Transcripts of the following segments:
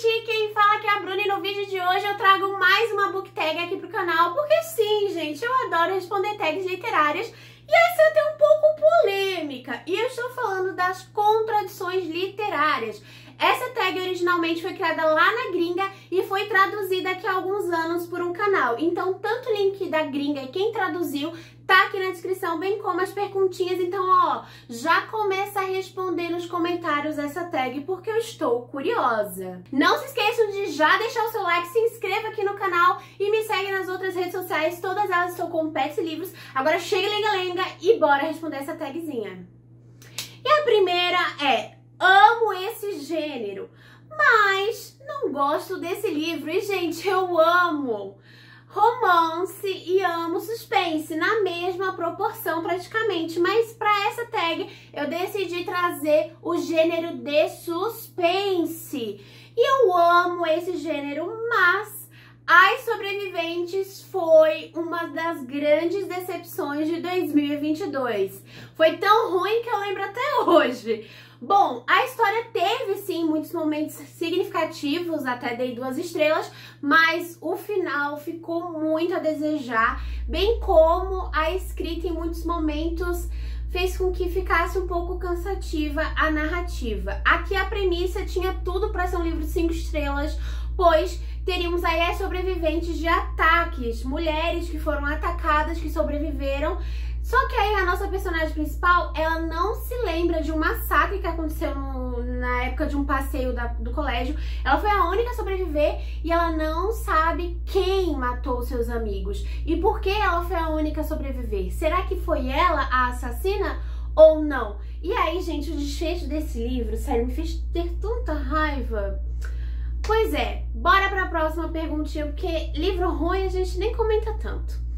Gente, quem fala que é a Bruna e no vídeo de hoje eu trago mais uma book tag aqui pro canal, porque sim, gente, eu adoro responder tags literárias e essa é até um pouco polêmica, e eu estou falando das contradições literárias. Essa tag originalmente foi criada lá na gringa e foi traduzida aqui há alguns anos por um canal, então tanto o link da gringa e quem traduziu tá aqui na descrição, bem como as perguntinhas, então ó, já começa a responder nos comentários essa tag porque eu estou curiosa. Não se esqueçam de já deixar o seu like, se inscreva aqui no canal e me segue nas outras redes sociais, todas elas estão com Pets e Livros. Agora chega lenga-lenga e bora responder essa tagzinha. E a primeira é: amo esse gênero, mas não gosto desse livro. E gente, eu amo romance e amo suspense na mesma proporção praticamente, mas para essa tag eu decidi trazer o gênero de suspense. E eu amo esse gênero, mas As Sobreviventes foi uma das grandes decepções de 2022. Foi tão ruim que eu lembro até hoje. Bom, a história teve sim muitos momentos significativos, até dei 2 estrelas, mas o final ficou muito a desejar, bem como a escrita em muitos momentos fez com que ficasse um pouco cansativa a narrativa. Aqui a premissa tinha tudo para ser um livro de 5 estrelas, pois teríamos aí as sobreviventes de ataques, mulheres que foram atacadas, que sobreviveram. Só que aí a nossa personagem principal, ela não se lembra de um massacre que aconteceu na época de um passeio do colégio. Ela foi a única a sobreviver e ela não sabe quem matou seus amigos. E por que ela foi a única a sobreviver? Será que foi ela a assassina ou não? E aí, gente, o desfecho desse livro, sério, me fez ter tanta raiva. Pois é, bora pra próxima perguntinha, porque livro ruim a gente nem comenta tanto.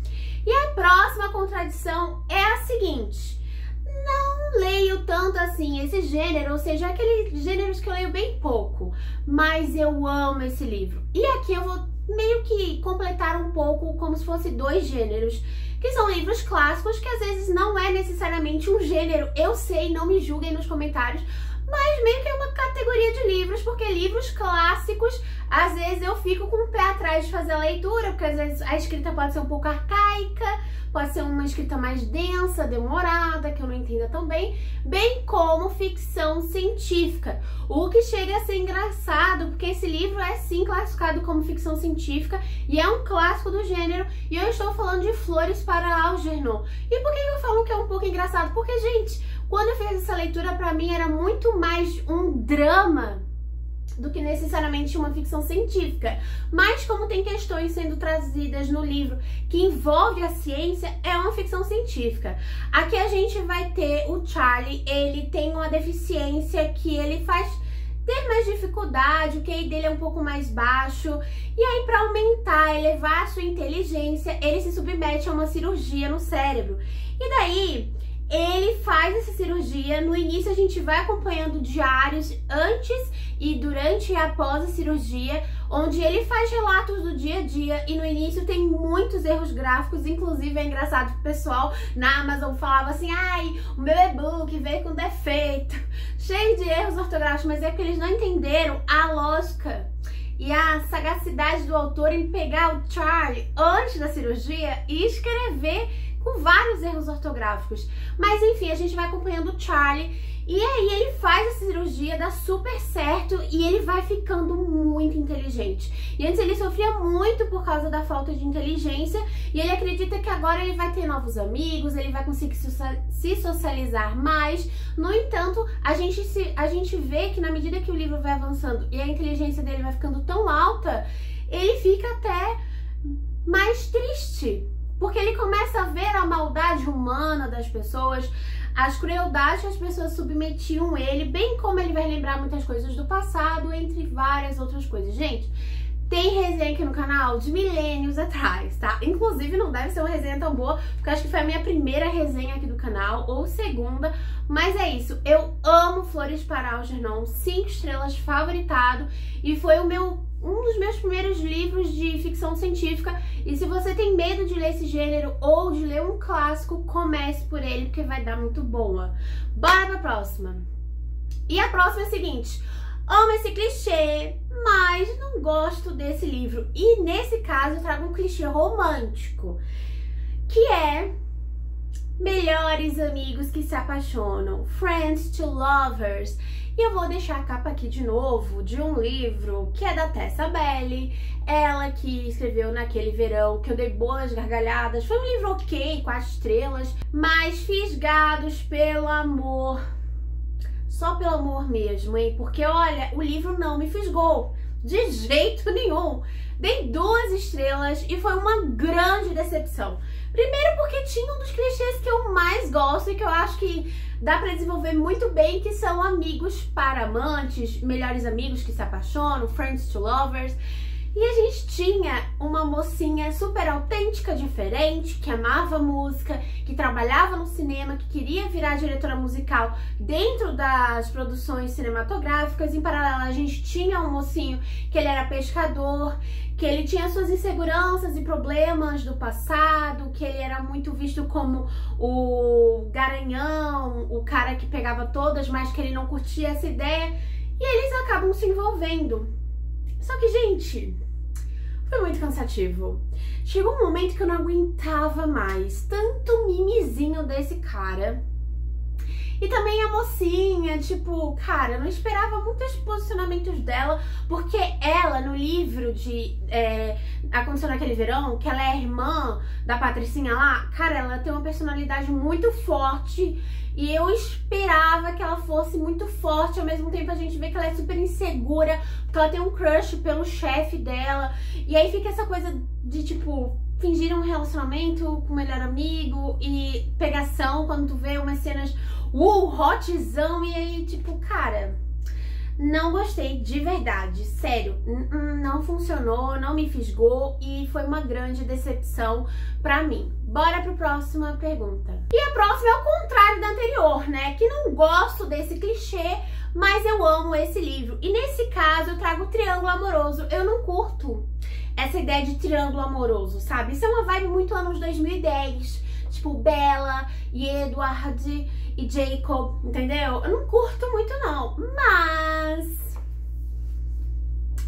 E a próxima contradição é a seguinte: não leio tanto assim esse gênero, ou seja, aqueles gêneros que eu leio bem pouco, mas eu amo esse livro. E aqui eu vou meio que completar um pouco como se fosse 2 gêneros, que são livros clássicos, que às vezes não é necessariamente um gênero, eu sei, não me julguem nos comentários, mas meio que é uma categoria de livros, porque livros clássicos, às vezes eu fico com o pé atrás de fazer a leitura, porque às vezes a escrita pode ser um pouco arcaica, pode ser uma escrita mais densa, demorada, que eu não entenda tão bem, bem como ficção científica, o que chega a ser engraçado, porque esse livro é sim classificado como ficção científica e é um clássico do gênero, e eu estou falando de Flores para Algernon. E por que eu falo que é um pouco engraçado? Porque, gente, quando eu fiz essa leitura, pra mim era muito mais um drama do que necessariamente uma ficção científica, mas como tem questões sendo trazidas no livro que envolve a ciência, é uma ficção científica. Aqui a gente vai ter o Charlie, ele tem uma deficiência que ele faz ter mais dificuldade, o QI dele é um pouco mais baixo, e aí para aumentar, elevar a sua inteligência, ele se submete a uma cirurgia no cérebro, e daí ele faz essa cirurgia. No início a gente vai acompanhando diários antes e durante e após a cirurgia, onde ele faz relatos do dia a dia, e no início tem muitos erros gráficos, inclusive é engraçado que o pessoal na Amazon falava assim: ai, o meu e-book veio com defeito, cheio de erros ortográficos, mas é porque eles não entenderam a lógica e a sagacidade do autor em pegar o Charlie antes da cirurgia e escrever com vários erros ortográficos. Mas enfim, a gente vai acompanhando o Charlie, e aí ele faz a cirurgia, dá super certo, e ele vai ficando muito inteligente. E antes ele sofria muito por causa da falta de inteligência, e ele acredita que agora ele vai ter novos amigos, ele vai conseguir se socializar mais. No entanto, a gente vê que na medida que o livro vai avançando e a inteligência dele vai ficando tão alta, ele fica até mais triste, porque ele começa a ver a maldade humana das pessoas, as crueldades que as pessoas submetiam ele, bem como ele vai lembrar muitas coisas do passado, entre várias outras coisas. Gente, tem resenha aqui no canal de milênios atrás, tá? Inclusive não deve ser uma resenha tão boa, porque acho que foi a minha primeira resenha aqui do canal, ou segunda, mas é isso. Eu amo Flores para Algernon, 5 estrelas favoritado, e foi um dos meus primeiros livros de ficção científica, e se você tem medo de ler esse gênero ou de ler um clássico, comece por ele, porque vai dar muito boa. Bora pra próxima. E a próxima é a seguinte: amo esse clichê, mas mas não gosto desse livro. E nesse caso eu trago um clichê romântico, que é melhores amigos que se apaixonam, friends to lovers. E eu vou deixar a capa aqui de novo, de um livro que é da Tessa Belle, ela que escreveu Naquele Verão, que eu dei boas gargalhadas. Foi um livro ok, 4 estrelas, mas Fisgados pelo Amor, só pelo amor mesmo, hein? Porque olha, o livro não me fisgou, de jeito nenhum. Dei 2 estrelas e foi uma grande decepção. Primeiro porque tinha um dos clichês que eu mais gosto e que eu acho que dá pra desenvolver muito bem, que são amigos para amantes, melhores amigos que se apaixonam, friends to lovers. E a gente tinha uma mocinha super autêntica, diferente, que amava música, que trabalhava no cinema, que queria virar diretora musical dentro das produções cinematográficas. Em paralelo, a gente tinha um mocinho que ele era pescador, que ele tinha suas inseguranças e problemas do passado, que ele era muito visto como o garanhão, o cara que pegava todas, mas que ele não curtia essa ideia. E eles acabam se envolvendo. Só que, gente, foi muito cansativo. Chegou um momento que eu não aguentava mais tanto mimizinho desse cara. E também a mocinha, tipo, cara, eu não esperava muitos posicionamentos dela, porque ela, no livro de Aconteceu Naquele Verão, que ela é irmã da Patricinha lá, cara, ela tem uma personalidade muito forte e eu esperava que ela fosse muito forte. Ao mesmo tempo a gente vê que ela é super insegura, porque ela tem um crush pelo chefe dela. E aí fica essa coisa de, tipo, fingir um relacionamento com o melhor amigo e pegação, quando tu vê umas cenas hotzão, e aí, tipo, cara, não gostei de verdade, sério, não funcionou, não me fisgou e foi uma grande decepção pra mim. Bora pra próxima pergunta. E a próxima é o contrário da anterior, né, que não gosto desse clichê, mas eu amo esse livro. E nesse caso eu trago Triângulo Amoroso. Eu não curto essa ideia de triângulo amoroso, sabe? Isso é uma vibe muito anos 2010, tipo Bella e Edward e Jacob, entendeu? Eu não curto muito não, mas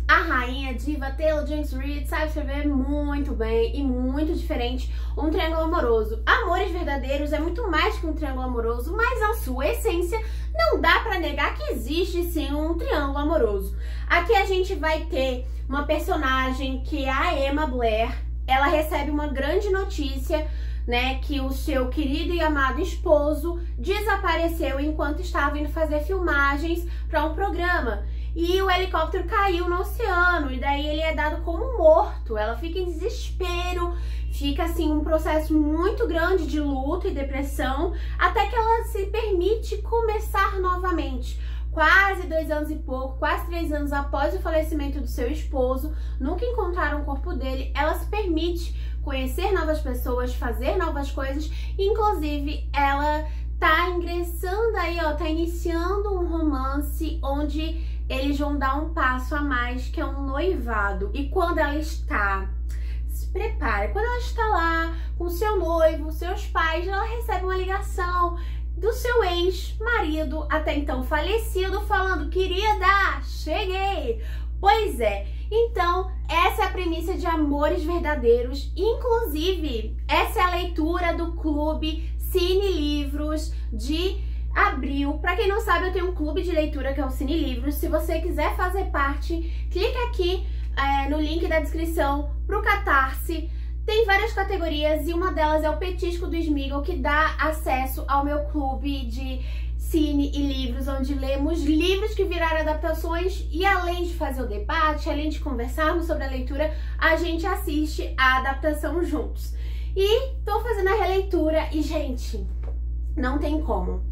a rainha diva Taylor James Reed sabe escrever muito bem e muito diferente um triângulo amoroso. Amores Verdadeiros é muito mais que um triângulo amoroso, mas a sua essência não dá pra negar que existe sim um triângulo amoroso. Aqui a gente vai ter uma personagem que é a Emma Blair. Ela recebe uma grande notícia, né, que o seu querido e amado esposo desapareceu enquanto estava indo fazer filmagens para um programa. E o helicóptero caiu no oceano, e daí ele é dado como morto. Ela fica em desespero, fica assim um processo muito grande de luto e depressão, até que ela se permite começar novamente. Quase 2 anos e pouco, quase 3 anos após o falecimento do seu esposo, nunca encontraram o corpo dele, ela se permite conhecer novas pessoas, fazer novas coisas, inclusive ela tá ingressando aí, ó, tá iniciando um romance onde eles vão dar um passo a mais, que é um noivado. E quando ela está, se prepara, quando ela está lá com seu noivo, seus pais, ela recebe uma ligação do seu ex-marido, até então falecido, falando: querida, cheguei! Pois é, então essa é a premissa de Amores Verdadeiros. Inclusive, essa é a leitura do clube Cine Livros de abril. Pra quem não sabe, eu tenho um clube de leitura que é o Cine Livros. Se você quiser fazer parte, clica aqui no link da descrição pro Catarse. Tem várias categorias e uma delas é o Petisco do Smiggle, que dá acesso ao meu clube de Cine e Livros, onde lemos livros que viraram adaptações e, além de fazer o debate, além de conversarmos sobre a leitura, a gente assiste a adaptação juntos. E tô fazendo a releitura e, gente, não tem como.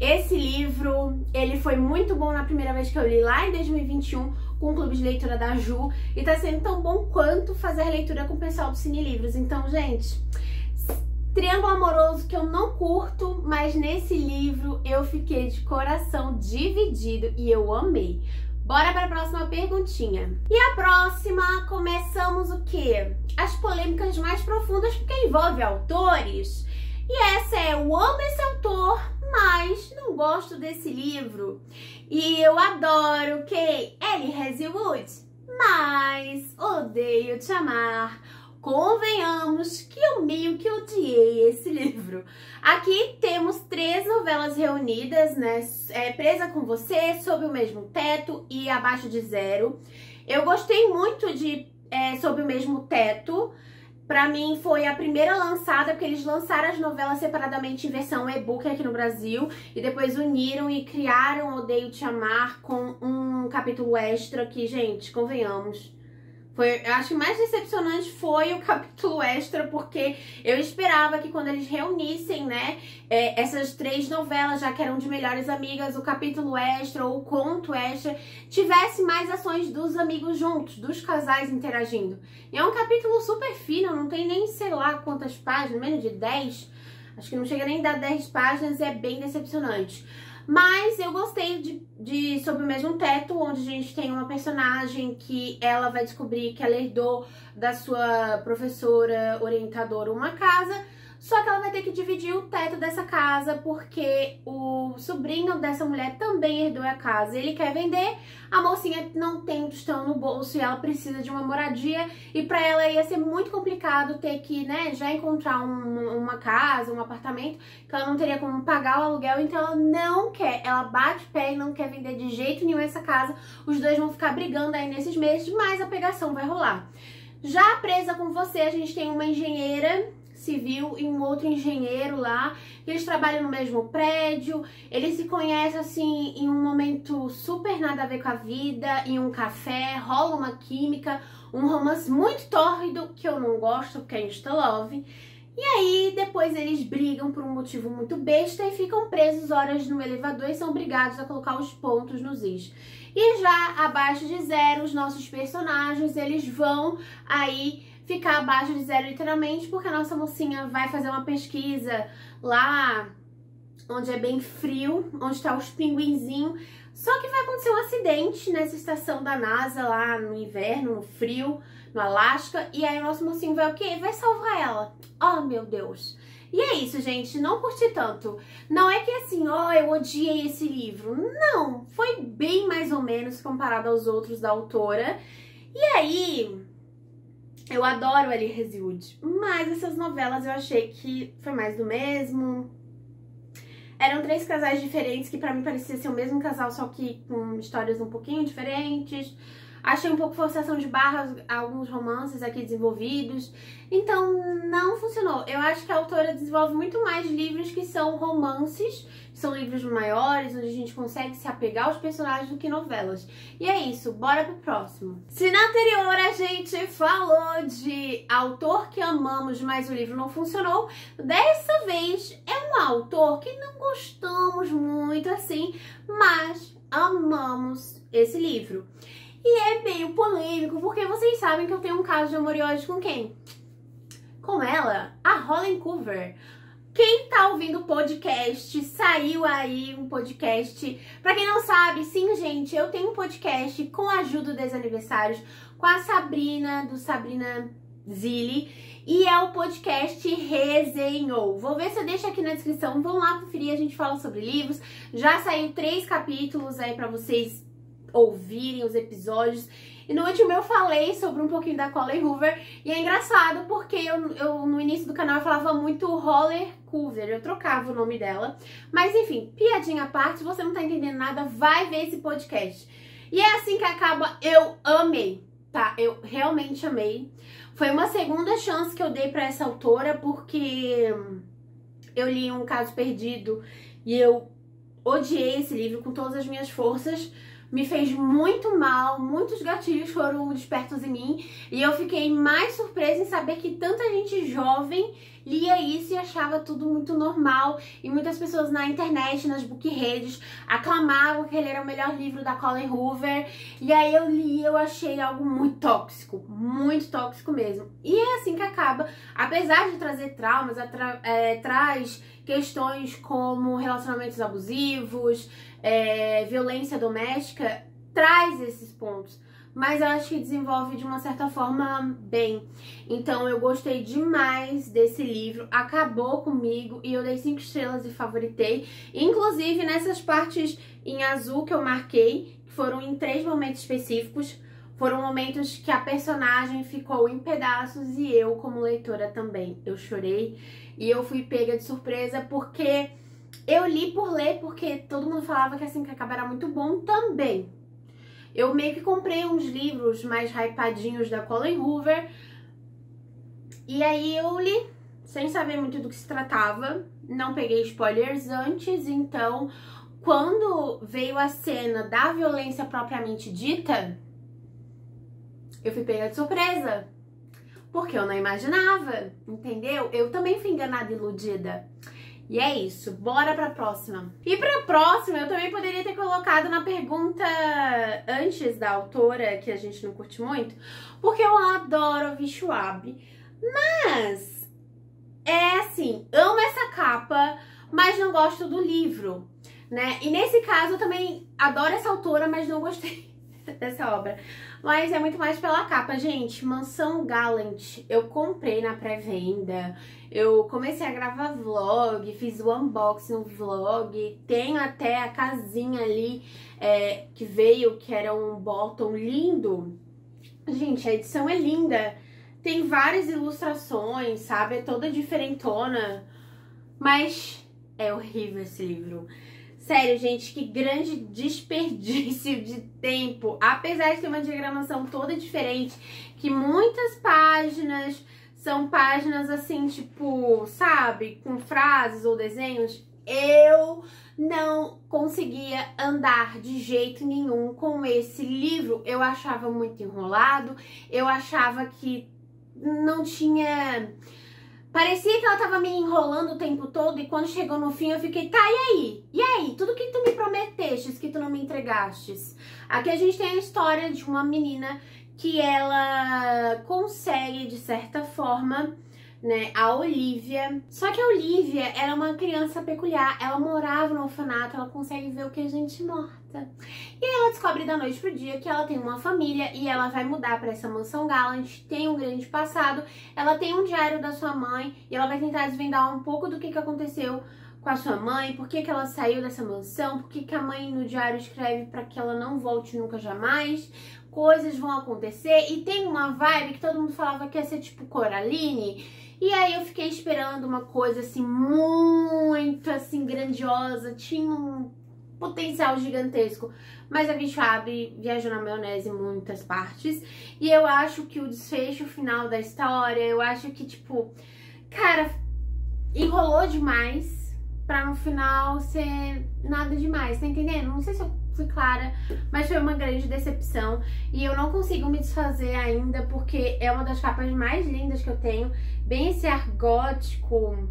Esse livro, ele foi muito bom na primeira vez que eu li lá em 2021 com o Clube de Leitura da Ju, e tá sendo tão bom quanto fazer a leitura com o pessoal do Cine Livros. Então, gente, triângulo amoroso que eu não curto, mas nesse livro eu fiquei de coração dividido e eu amei. Bora para a próxima perguntinha. E a próxima, começamos o quê? As polêmicas mais profundas, porque envolve autores. E essa é: eu amo esse autor, mas não gosto desse livro. E eu adoro quem? Ali Hazelwood, mas mais Odeio Te Amar. Convenhamos que eu meio que odiei esse livro. Aqui temos 3 novelas reunidas, né? Presa com Você, Sob o Mesmo Teto e Abaixo de Zero. Eu gostei muito de Sob o Mesmo Teto. Pra mim foi a primeira lançada, porque eles lançaram as novelas separadamente em versão e-book aqui no Brasil e depois uniram e criaram Odeio Te Amar com um capítulo extra que, gente, convenhamos, foi, eu acho que mais decepcionante foi o capítulo extra, porque eu esperava que quando eles reunissem, né, essas 3 novelas, já que eram de melhores amigas, o capítulo extra ou o conto extra tivesse mais ações dos amigos juntos, dos casais interagindo. E é um capítulo super fino, não tem nem sei lá quantas páginas, menos de 10, acho que não chega nem a dar 10 páginas, é bem decepcionante. Mas eu gostei de Sob o Mesmo Teto, onde a gente tem uma personagem que ela vai descobrir que ela herdou da sua professora orientadora uma casa, só que ela vai ter que dividir o teto dessa casa porque o sobrinho dessa mulher também herdou a casa. Ele quer vender, a mocinha não tem tostão no bolso e ela precisa de uma moradia, e pra ela ia ser muito complicado ter que, né, já encontrar uma casa, um apartamento, que ela não teria como pagar o aluguel, então ela não quer, ela bate pé e não quer vender de jeito nenhum essa casa. Os dois vão ficar brigando aí nesses meses, mas a pegação vai rolar. Já Presa com Você, a gente tem uma engenheira civil e um outro engenheiro lá, que eles trabalham no mesmo prédio, eles se conhecem assim em um momento super nada a ver com a vida, em um café, rola uma química, um romance muito tórrido, que eu não gosto, porque é insta-love, e aí depois eles brigam por um motivo muito besta e ficam presos horas no elevador e são obrigados a colocar os pontos nos is. E já Abaixo de Zero, os nossos personagens, eles vão aí ficar abaixo de zero literalmente, porque a nossa mocinha vai fazer uma pesquisa lá onde é bem frio, onde tá os pinguinzinhos, só que vai acontecer um acidente nessa estação da NASA lá no inverno, no frio, no Alasca, e aí o nosso mocinho vai o quê? Vai salvar ela. Oh, meu Deus! E é isso, gente, não curti tanto. Não é que assim, ó, eu odiei esse livro. Não, foi bem mais ou menos comparado aos outros da autora. E aí, eu adoro Ali Hazelwood, mas essas novelas eu achei que foi mais do mesmo. Eram 3 casais diferentes, que pra mim parecia ser o mesmo casal, só que com histórias um pouquinho diferentes. Achei um pouco forçação de barra alguns romances aqui desenvolvidos. Então não funcionou. Eu acho que a autora desenvolve muito mais livros que são romances, que são livros maiores, onde a gente consegue se apegar aos personagens do que novelas. E é isso, bora pro próximo. Se na anterior a gente falou de autor que amamos, mas o livro não funcionou, dessa vez é um autor que não gostamos muito assim, mas amamos esse livro. E é meio polêmico, porque vocês sabem que eu tenho um caso de amor e ódio com quem? Com ela, a Colleen Hoover. Quem tá ouvindo o podcast, saiu aí um podcast. Pra quem não sabe, sim, gente, eu tenho um podcast com a Ju do Desaniversários, com a Sabrina, do Sabrina Zilli, e é o podcast Resenhou. Vou ver se eu deixo aqui na descrição, vão lá conferir, a gente fala sobre livros. Já saiu 3 capítulos aí pra vocês ouvirem os episódios, e no último eu falei sobre um pouquinho da Colleen Hoover, e é engraçado porque eu no início do canal eu falava muito Colleen Hoover, eu trocava o nome dela, mas enfim, piadinha à parte, se você não tá entendendo nada, vai ver esse podcast. E É Assim Que Acaba, eu amei, tá? Eu realmente amei. Foi uma segunda chance que eu dei pra essa autora, porque eu li Um Caso Perdido e eu odiei esse livro com todas as minhas forças. Me fez muito mal, muitos gatilhos foram despertos em mim, e eu fiquei mais surpresa em saber que tanta gente jovem lia isso e achava tudo muito normal, e muitas pessoas na internet, nas book redes, aclamavam que ele era o melhor livro da Colleen Hoover, e aí eu li e eu achei algo muito tóxico mesmo. E É Assim Que Acaba, apesar de trazer traumas, traz questões como relacionamentos abusivos, violência doméstica, traz esses pontos, mas eu acho que desenvolve de uma certa forma bem. Então eu gostei demais desse livro, acabou comigo e eu dei 5 estrelas e favoritei, inclusive nessas partes em azul que eu marquei, que foram em 3 momentos específicos. Foram momentos que a personagem ficou em pedaços e eu, como leitora, também. Eu chorei e eu fui pega de surpresa porque eu li por ler, porque todo mundo falava que Assim que Acaba era muito bom também. Eu meio que comprei uns livros mais hypadinhos da Colleen Hoover e aí eu li sem saber muito do que se tratava, não peguei spoilers antes, então quando veio a cena da violência propriamente dita, eu fui pega de surpresa, porque eu não imaginava, entendeu? Eu também fui enganada e iludida. E é isso, bora pra próxima. E pra próxima, eu também poderia ter colocado na pergunta antes da autora, que a gente não curte muito, porque eu adoro V.E. Schwab, mas é assim, amo essa capa, mas não gosto do livro, né? E nesse caso, eu também adoro essa autora, mas não gostei dessa obra. Mas é muito mais pela capa, gente. Mansão Gallant, eu comprei na pré-venda, eu comecei a gravar vlog, fiz o unboxing no vlog, tenho até a casinha ali que veio, que era um bottom lindo. Gente, a edição é linda, tem várias ilustrações, sabe? É toda diferentona, mas é horrível esse livro. Sério, gente, que grande desperdício de tempo. Apesar de ter uma diagramação toda diferente, que muitas páginas são páginas assim, tipo, sabe? Com frases ou desenhos. Eu não conseguia andar de jeito nenhum com esse livro. Eu achava muito enrolado, eu achava que não tinha... Parecia que ela tava me enrolando o tempo todo e quando chegou no fim eu fiquei, tá, e aí? E aí? Tudo que tu me prometestes, que tu não me entregastes. Aqui a gente tem a história de uma menina que ela consegue, de certa forma, né, a Olivia. Só que a Olivia era uma criança peculiar, ela morava no orfanato, ela consegue ver o que a gente morta. E aí ela descobre da noite pro dia que ela tem uma família e ela vai mudar pra essa mansão Gallant, tem um grande passado, ela tem um diário da sua mãe e ela vai tentar desvendar um pouco do que aconteceu com a sua mãe, por que ela saiu dessa mansão, por que a mãe no diário escreve pra que ela não volte nunca jamais. Coisas vão acontecer e tem uma vibe que todo mundo falava que ia ser tipo Coraline. E aí eu fiquei esperando uma coisa, assim, muito, assim, grandiosa. Tinha um potencial gigantesco. Mas a V.E. Schwab viajou na maionese em muitas partes. E eu acho que o desfecho final da história, eu acho que, tipo... Cara, enrolou demais pra no final ser nada demais, tá entendendo? Não sei se eu fui clara, mas foi uma grande decepção. E eu não consigo me desfazer ainda, porque é uma das capas mais lindas que eu tenho. Bem esse ar gótico,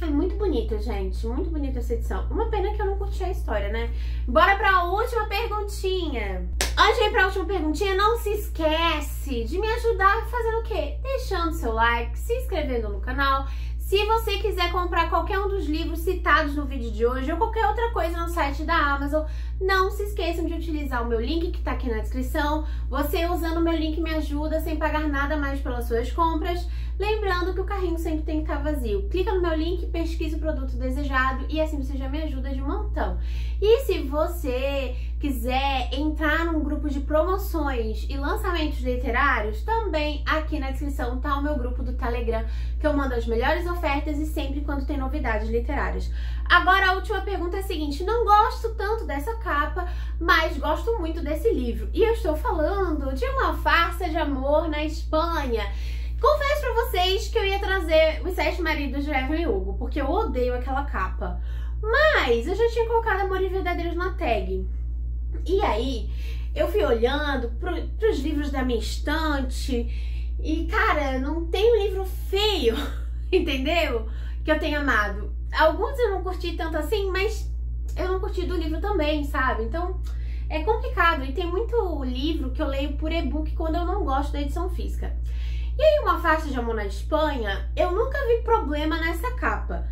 é muito bonito, gente, muito bonita essa edição. Uma pena que eu não curti a história, né? Bora pra última perguntinha. Antes de ir pra última perguntinha, não se esquece de me ajudar fazendo o quê? Deixando seu like, se inscrevendo no canal. Se você quiser comprar qualquer um dos livros citados no vídeo de hoje ou qualquer outra coisa no site da Amazon, não se esqueçam de utilizar o meu link que tá aqui na descrição. Você usando o meu link me ajuda sem pagar nada mais pelas suas compras. Lembrando que o carrinho sempre tem que estar vazio. Clica no meu link, pesquisa o produto desejado e assim você já me ajuda de montão. E se você quiser entrar num grupo de promoções e lançamentos literários, também aqui na descrição tá o meu grupo do Telegram, que eu mando as melhores ofertas e sempre quando tem novidades literárias. Agora a última pergunta é a seguinte, não gosto tanto dessa capa, mas gosto muito desse livro. E eu estou falando de Uma Farsa de Amor na Espanha. Confesso pra vocês que eu ia trazer Os Sete Maridos de Evelyn Hugo, porque eu odeio aquela capa. Mas eu já tinha colocado Amores Verdadeiros na tag. E aí, eu fui olhando pros livros da minha estante e, cara, não tem livro feio, entendeu? Que eu tenho amado. Alguns eu não curti tanto assim, mas eu não curti do livro também, sabe? Então... é complicado e tem muito livro que eu leio por e-book quando eu não gosto da edição física. E aí, Uma Farsa de Amor na Espanha, eu nunca vi problema nessa capa.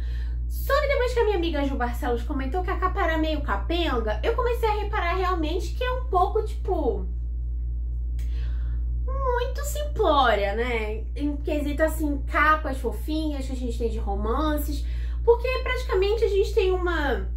Só que depois que a minha amiga Ju Barcelos comentou que a capa era meio capenga, eu comecei a reparar realmente que é um pouco, tipo... muito simplória, né? Em quesito, assim, capas fofinhas que a gente tem de romances, porque praticamente a gente tem uma...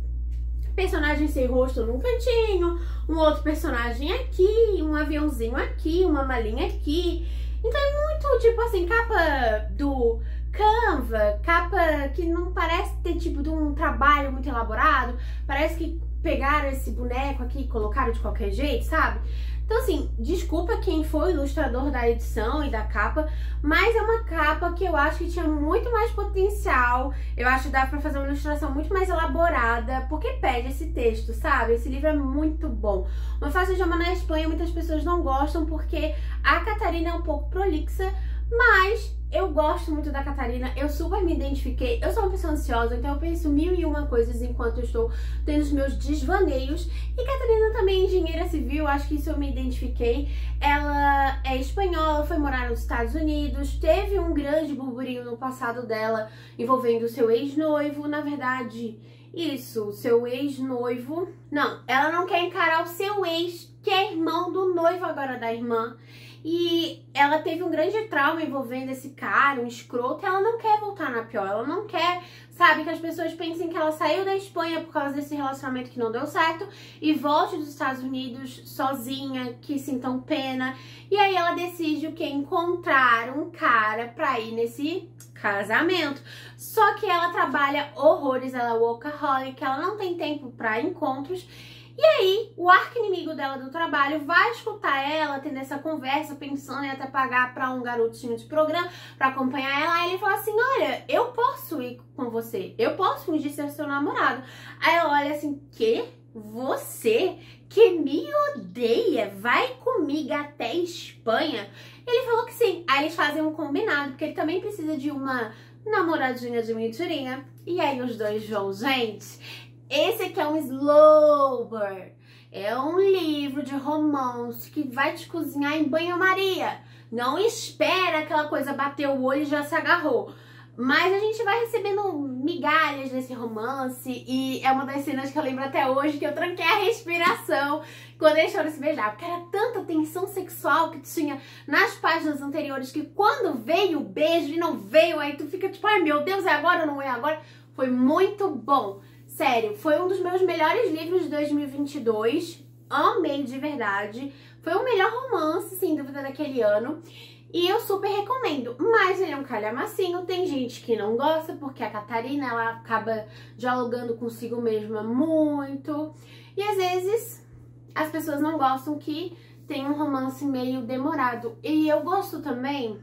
personagem sem rosto num cantinho, um outro personagem aqui, um aviãozinho aqui, uma malinha aqui. Então é muito, tipo assim, capa do Canva, capa que não parece ter, tipo, de um trabalho muito elaborado, parece que pegaram esse boneco aqui e colocaram de qualquer jeito, sabe? Então, assim, desculpa quem foi o ilustrador da edição e da capa, mas é uma capa que eu acho que tinha muito mais potencial. Eu acho que dá pra fazer uma ilustração muito mais elaborada, porque pede esse texto, sabe? Esse livro é muito bom. Uma Farsa de Amor na Espanha, muitas pessoas não gostam, porque a Catarina é um pouco prolixa, mas eu gosto muito da Catarina, eu super me identifiquei, eu sou uma pessoa ansiosa, então eu penso 1001 coisas enquanto eu estou tendo os meus desvaneios. E Catarina também é engenheira civil, acho que isso eu me identifiquei. Ela é espanhola, foi morar nos Estados Unidos, teve um grande burburinho no passado dela envolvendo o seu ex-noivo, na verdade... Isso, seu ex-noivo... Não, ela não quer encarar o seu ex, que é irmão do noivo agora da irmã. E ela teve um grande trauma envolvendo esse cara, um escroto, e ela não quer voltar na pior. Ela não quer, sabe, que as pessoas pensem que ela saiu da Espanha por causa desse relacionamento que não deu certo e volte dos Estados Unidos sozinha, que sintam pena. E aí ela decide o quê? Encontrar um cara pra ir nesse... casamento. Só que ela trabalha horrores, ela é workaholic, ela não tem tempo pra encontros. E aí, o arqui-inimigo dela do trabalho vai escutar ela tendo essa conversa, pensando em até pagar pra um garotinho de programa pra acompanhar ela. Aí ele fala assim, olha, eu posso ir com você, eu posso fingir ser seu namorado. Aí ela olha assim, quê? Você que me odeia, vai comigo até Espanha? Ele falou que sim. Aí eles fazem um combinado, porque ele também precisa de uma namoradinha de mentirinha. E aí os dois vão, gente. Esse aqui é um slow burn. É um livro de romance que vai te cozinhar em banho-maria. Não espera aquela coisa bater o olho e já se agarrou. Mas a gente vai recebendo migalhas desse romance e é uma das cenas que eu lembro até hoje que eu tranquei a respiração quando eles foram se beijar. Porque era tanta tensão sexual que tinha nas páginas anteriores que quando veio o beijo e não veio, aí tu fica tipo, ai meu Deus, é agora ou não é agora? Foi muito bom. Sério, foi um dos meus melhores livros de 2022. Amei de verdade. Foi o melhor romance, sem dúvida, daquele ano. E eu super recomendo, mas ele é um calhamacinho, tem gente que não gosta, porque a Catarina, ela acaba dialogando consigo mesma muito. E às vezes, as pessoas não gostam que tem um romance meio demorado. E eu gosto também,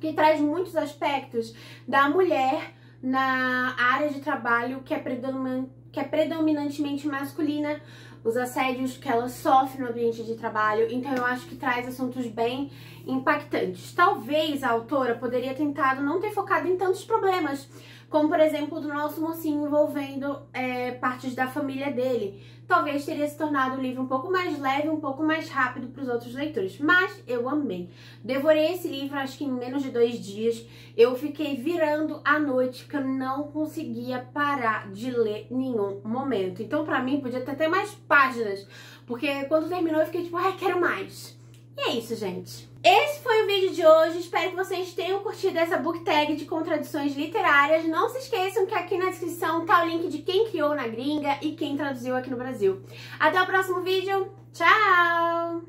que traz muitos aspectos da mulher na área de trabalho que é predominantemente masculina, os assédios que ela sofre no ambiente de trabalho, então eu acho que traz assuntos bem impactantes. Talvez a autora poderia ter tentado não ter focado em tantos problemas, como por exemplo do nosso mocinho envolvendo partes da família dele. Talvez teria se tornado o livro um pouco mais leve, um pouco mais rápido para os outros leitores, mas eu amei. Devorei esse livro acho que em menos de 2 dias, eu fiquei virando a noite porque eu não conseguia parar de ler nenhum momento. Então pra mim podia ter até mais páginas, porque quando terminou eu fiquei tipo, ai, quero mais. E é isso, gente. Esse foi o vídeo de hoje, espero que vocês tenham curtido essa book tag de contradições literárias. Não se esqueçam que aqui na descrição tá o link de quem criou na gringa e quem traduziu aqui no Brasil. Até o próximo vídeo, tchau!